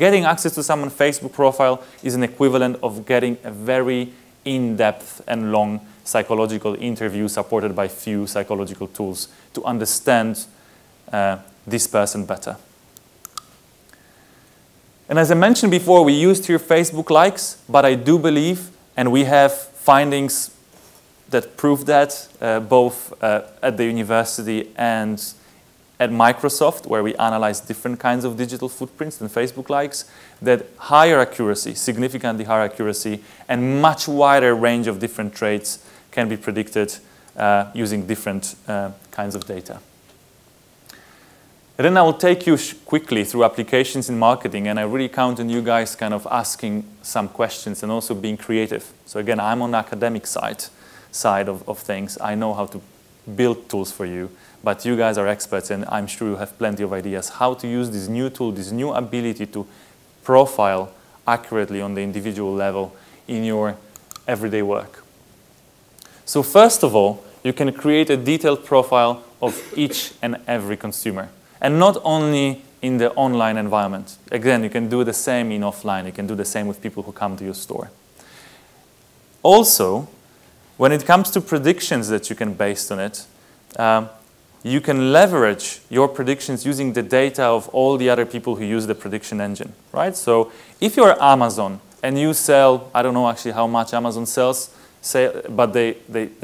Getting access to someone's Facebook profile is an equivalent of getting a very in-depth and long psychological interview supported by few psychological tools to understand this person better. And as I mentioned before, we used here Facebook likes, but I do believe, and we have findings that prove that, both at the university and at Microsoft, where we analyze different kinds of digital footprints than Facebook likes, that higher accuracy, significantly higher accuracy, and much wider range of different traits can be predicted using different kinds of data. And then I will take you quickly through applications in marketing, and I really count on you guys kind of asking some questions and also being creative. So again, I'm on the academic side of things. I know how to build tools for you, but you guys are experts, and I'm sure you have plenty of ideas how to use this new tool, this new ability to profile accurately on the individual level in your everyday work. So first of all, you can create a detailed profile of each and every consumer, and not only in the online environment. Again, you can do the same in offline. You can do the same with people who come to your store. Also, when it comes to predictions that you can base on it, you can leverage your predictions using the data of all the other people who use the prediction engine, right? So if you're Amazon and you sell, I don't know actually how much Amazon sells, but they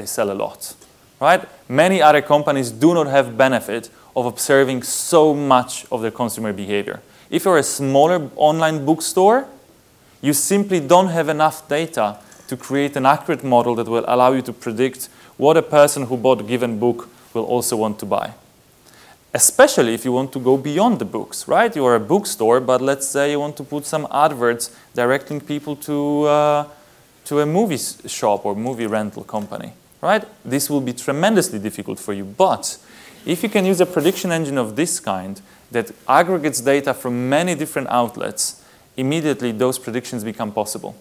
sell a lot, right? Many other companies do not have benefit of observing so much of their consumer behavior. If you're a smaller online bookstore, you simply don't have enough data to create an accurate model that will allow you to predict what a person who bought a given book will also want to buy. Especially if you want to go beyond the books, right? You are a bookstore, but let's say you want to put some adverts directing people to a movie shop or movie rental company, right? This will be tremendously difficult for you, but if you can use a prediction engine of this kind that aggregates data from many different outlets, immediately those predictions become possible.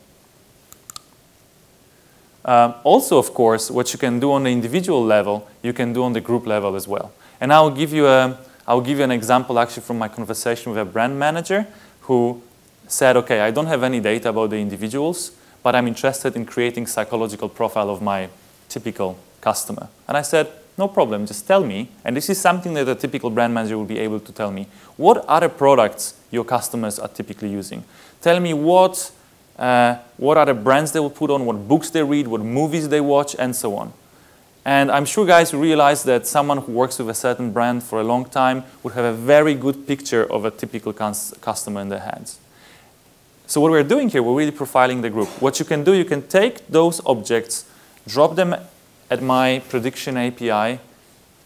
Also, of course, what you can do on the individual level, you can do on the group level as well. And I'll give you an example actually from my conversation with a brand manager who said, okay, I don't have any data about the individuals, but I'm interested in creating psychological profile of my typical customer. And I said, no problem, just tell me, and this is something that a typical brand manager will be able to tell me, what other products your customers are typically using. Tell me what are the brands they will put on, what books they read, what movies they watch, and so on. And I'm sure guys realize that someone who works with a certain brand for a long time would have a very good picture of a typical customer in their hands. So what we're doing here, we're really profiling the group. What you can do, you can take those objects, drop them at my prediction API,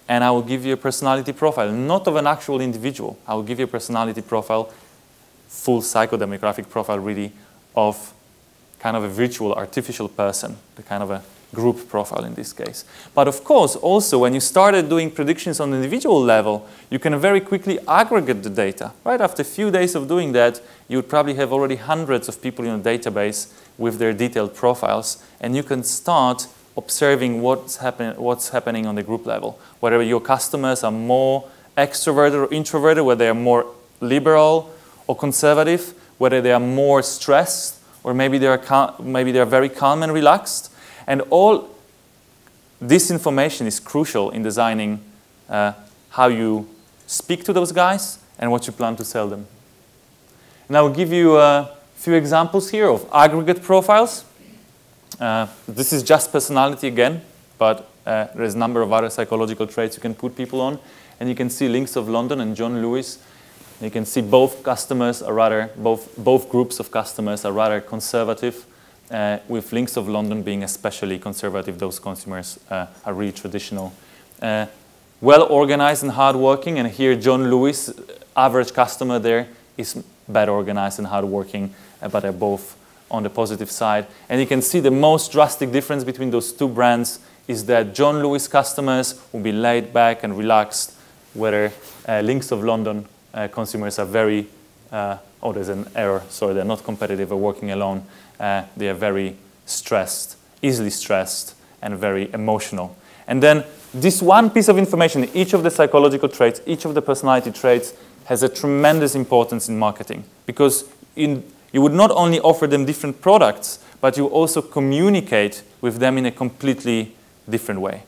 and I will give you a personality profile, not of an actual individual. I will give you a personality profile, full psychodemographic profile really, of kind of a virtual artificial person, the kind of a group profile in this case. But of course, also when you started doing predictions on the individual level, you can very quickly aggregate the data. Right after a few days of doing that, you would probably have already hundreds of people in a database with their detailed profiles, and you can start observing what's happening on the group level. Whether your customers are more extroverted or introverted, whether they are more liberal or conservative, whether they are more stressed, or maybe they are very calm and relaxed. And all this information is crucial in designing how you speak to those guys and what you plan to sell them. And I will give you a few examples here of aggregate profiles. This is just personality again, but there's a number of other psychological traits you can put people on. And you can see Links of London and John Lewis. You can see both groups of customers are rather conservative, with Links of London being especially conservative. Those consumers are really traditional. Well-organized and hard-working, and here John Lewis, average customer there, is better organized and hard-working, but they're both on the positive side. And you can see the most drastic difference between those two brands is that John Lewis customers will be laid back and relaxed, whether Links of London consumers are very, oh, there's an error, sorry, they're not competitive or working alone. They are very stressed, easily stressed, and very emotional. And then this one piece of information, each of the psychological traits, each of the personality traits has a tremendous importance in marketing, because you would not only offer them different products, but you also communicate with them in a completely different way.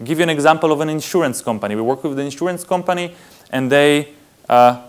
I'll give you an example of an insurance company. We work with an insurance company, and they, they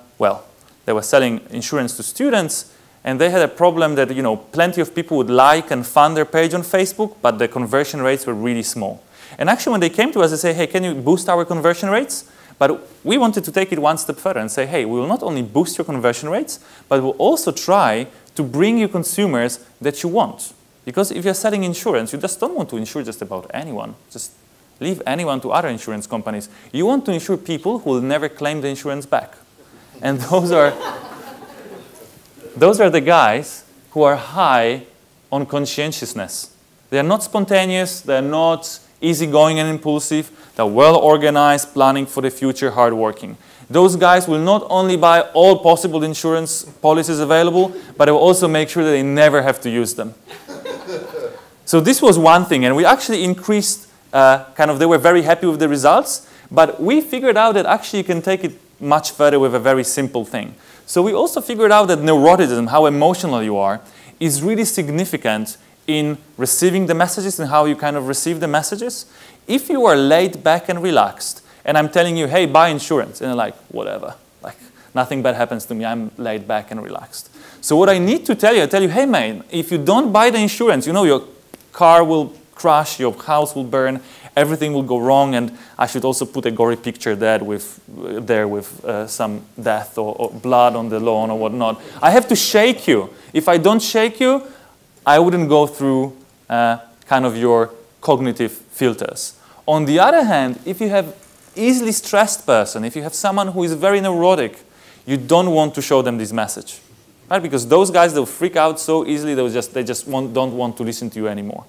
were selling insurance to students, and they had a problem that, plenty of people would like and fund their page on Facebook, but the conversion rates were really small. And actually, when they came to us, they say, hey, can you boost our conversion rates? But we wanted to take it one step further and say, hey, we will not only boost your conversion rates, but we'll also try to bring you consumers that you want. Because if you're selling insurance, you just don't want to insure just about anyone. Just leave anyone to other insurance companies. You want to insure people who will never claim the insurance back. And those are the guys who are high on conscientiousness. They're not spontaneous, they're not easygoing and impulsive, they're well-organized, planning for the future, hardworking. Those guys will not only buy all possible insurance policies available, but they will also make sure that they never have to use them. So this was one thing, and we actually increased, they were very happy with the results, but we figured out that actually you can take it much further with a very simple thing. So we also figured out that neuroticism, how emotional you are, is really significant in receiving the messages and how you receive the messages. If you are laid back and relaxed, and I'm telling you, hey, buy insurance, and you're like, whatever, nothing bad happens to me, I'm laid back and relaxed. So what I need to tell you, I tell you, hey man, if you don't buy the insurance, your car will crash, your house will burn, everything will go wrong, and I should also put a gory picture there with some death or blood on the lawn or whatnot. I have to shake you. If I don't shake you, I wouldn't go through your cognitive filters. On the other hand, if you have easily stressed person, if you have someone who is very neurotic, you don't want to show them this message, right? Because those guys, they'll freak out so easily, they just don't want to listen to you anymore.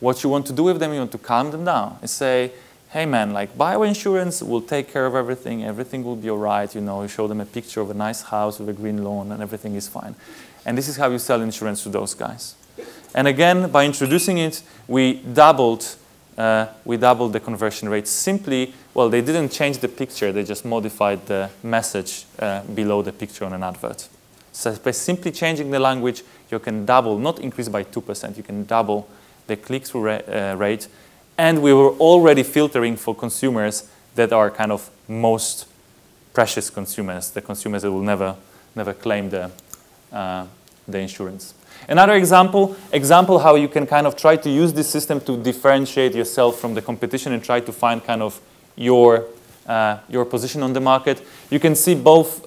What you want to do with them, you want to calm them down and say, hey man, buy our insurance, we'll take care of everything, everything will be all right, you show them a picture of a nice house with a green lawn and everything is fine. And this is how you sell insurance to those guys. And again, by introducing it, we doubled the conversion rate simply. Well, they didn't change the picture, they just modified the message below the picture on an advert. So by simply changing the language, you can double, not increase by 2%, you can double the click-through rate. And we were already filtering for consumers that are most precious consumers, the consumers that will never claim the insurance. Another example how you can try to use this system to differentiate yourself from the competition and try to find your position on the market. You can see both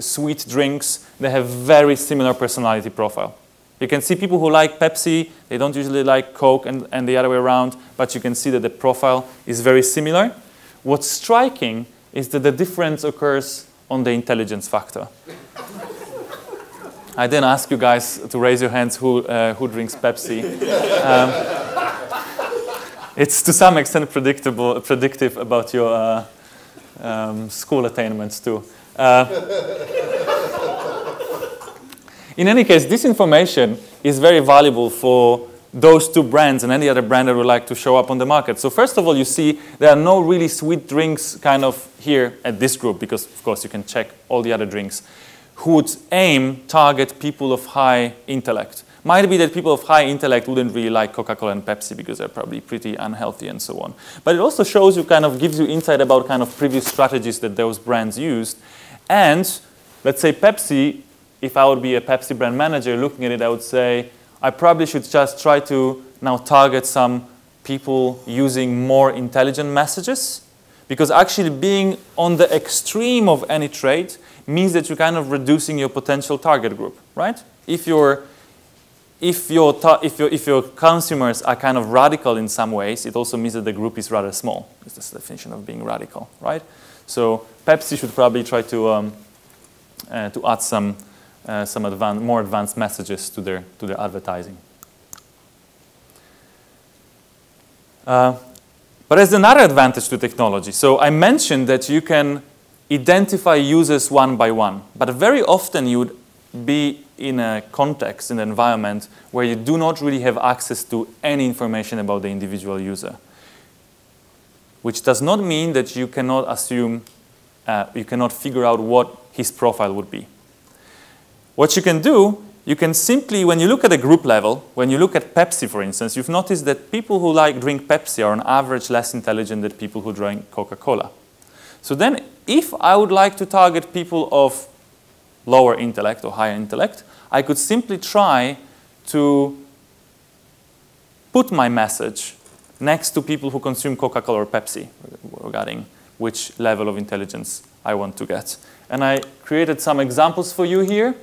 sweet drinks, they have very similar personality profile. You can see people who like Pepsi, they don't usually like Coke and the other way around, but you can see that the profile is very similar. What's striking is that the difference occurs on the intelligence factor. I didn't ask you guys to raise your hands who drinks Pepsi. It's to some extent predictive about your school attainments too. In any case, this information is very valuable for those two brands and any other brand that would like to show up on the market. So first of all, you see there are no really sweet drinks here at this group, because of course you can check all the other drinks. Who would target people of high intellect. Might be that people of high intellect wouldn't really like Coca-Cola and Pepsi because they're probably pretty unhealthy and so on. But it also shows you, gives you insight about previous strategies that those brands used. And let's say Pepsi, if I would be a Pepsi brand manager looking at it, I would say, I probably should just try to now target some people using more intelligent messages, because actually being on the extreme of any trade means that you're reducing your potential target group, right? If your consumers are radical in some ways, it also means that the group is rather small. It's just the definition of being radical, right? So Pepsi should probably try to add some more advanced messages to their advertising. But there's another advantage to technology. So I mentioned that you can identify users one by one, but very often you would be in a context, in an environment where you do not really have access to any information about the individual user, which does not mean that you cannot figure out what his profile would be. What you can do, you can simply, when you look at a group level, when you look at Pepsi, for instance, you've noticed that people who drink Pepsi are on average less intelligent than people who drink Coca-Cola. So then, if I would like to target people of lower intellect or higher intellect, I could simply try to put my message next to people who consume Coca-Cola or Pepsi regarding which level of intelligence I want to get. And I created some examples for you here.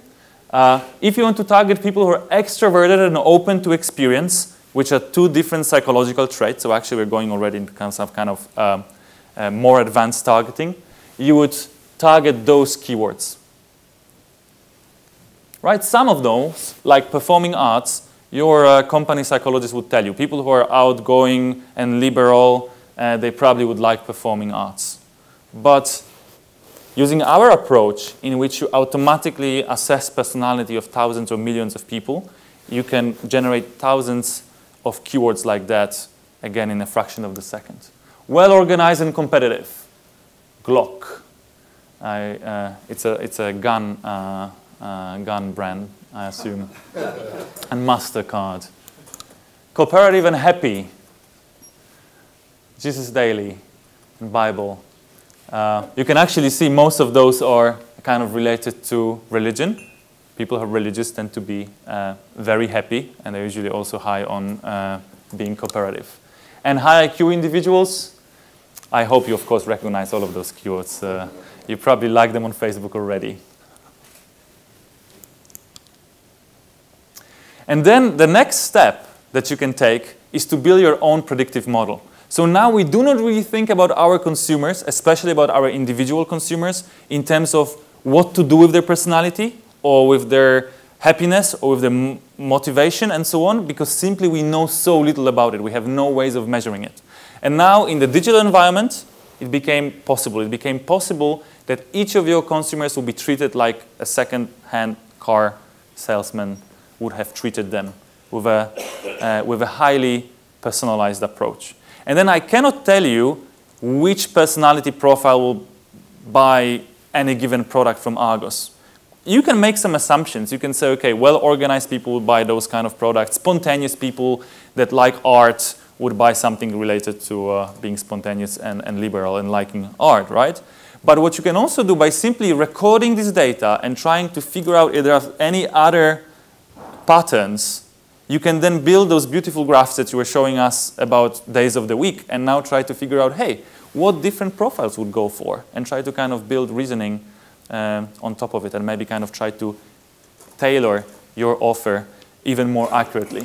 If you want to target people who are extroverted and open to experience, which are two different psychological traits, so actually we're going already into some kind of more advanced targeting, you would target those keywords. Right? Some of those, like performing arts, your company psychologist would tell you. People who are outgoing and liberal, they probably would like performing arts. But using our approach, in which you automatically assess personality of thousands or millions of people, you can generate thousands of keywords like that, again, in a fraction of the second. Well-organized and competitive. Glock. It's a gun, gun brand, I assume. And MasterCard. Cooperative and happy. Jesus Daily and Bible. You can actually see most of those are kind of related to religion. People who are religious tend to be very happy, and they're usually also high on being cooperative. And high IQ individuals, I hope you, of course, recognize all of those keywords. You probably like them on Facebook already. And then the next step that you can take is to build your own predictive model. So now we do not really think about our consumers, especially about our individual consumers, in terms of what to do with their personality or with their happiness or with their motivation and so on, because simply we know so little about it. We have no ways of measuring it. And now in the digital environment, it became possible. It became possible that each of your consumers will be treated like a second-hand car salesman would have treated them, with a highly personalized approach. And then I cannot tell you which personality profile will buy any given product from Argos. You can make some assumptions. You can say, okay, well-organized people would buy those kind of products. Spontaneous people that like art would buy something related to being spontaneous and liberal and liking art, right? But what you can also do by simply recording this data and trying to figure out if there are any other patterns, you can then build those beautiful graphs that you were showing us about days of the week and now try to figure out, hey, what different profiles would go for, and try to kind of build reasoning on top of it and maybe kind of try to tailor your offer even more accurately.